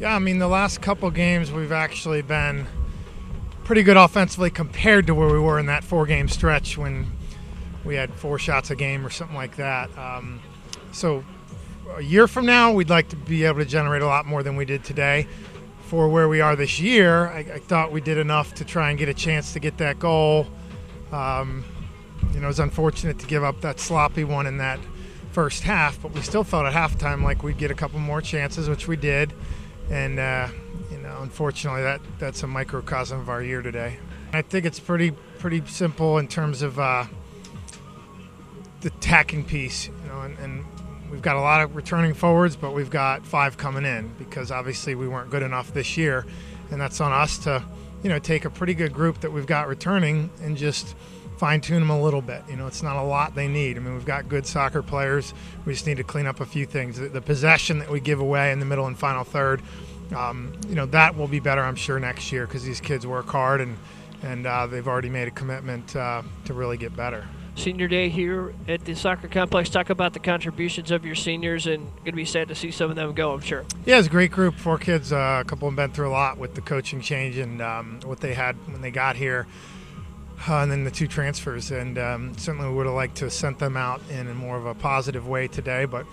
Yeah, I mean, the last couple games we've actually been pretty good offensively compared to where we were in that four-game stretch when we had 4 shots a game or something like that. So a year from now, we'd like to be able to generate a lot more than we did today. For where we are this year, I thought we did enough to try and get a chance to get that goal. You know, it's unfortunate to give up that sloppy one in that first half, but we still felt at halftime like we'd get a couple more chances, which we did. And, you know, unfortunately, that's a microcosm of our year today. I think it's pretty simple in terms of the attacking piece, you know, and we've got a lot of returning forwards, but we've got 5 coming in because obviously we weren't good enough this year. And that's on us to, you know, take a pretty good group that we've got returning and just fine-tune them a little bit. You know, it's not a lot they need. I mean, we've got good soccer players. We just need to clean up a few things. The possession that we give away in the middle and final third, you know, that will be better, I'm sure, next year because these kids work hard and they've already made a commitment to really get better. Senior Day here at the soccer complex. Talk about the contributions of your seniors, and going to be sad to see some of them go, I'm sure. Yeah, it's a great group. 4 kids, a couple have been through a lot with the coaching change and what they had when they got here, and then the 2 transfers. And certainly we would have liked to have sent them out in a more of a positive way today, but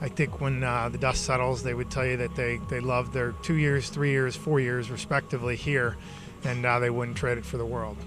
I think when the dust settles, they would tell you that they loved their 2 years, 3 years, 4 years, respectively, here, and they wouldn't trade it for the world.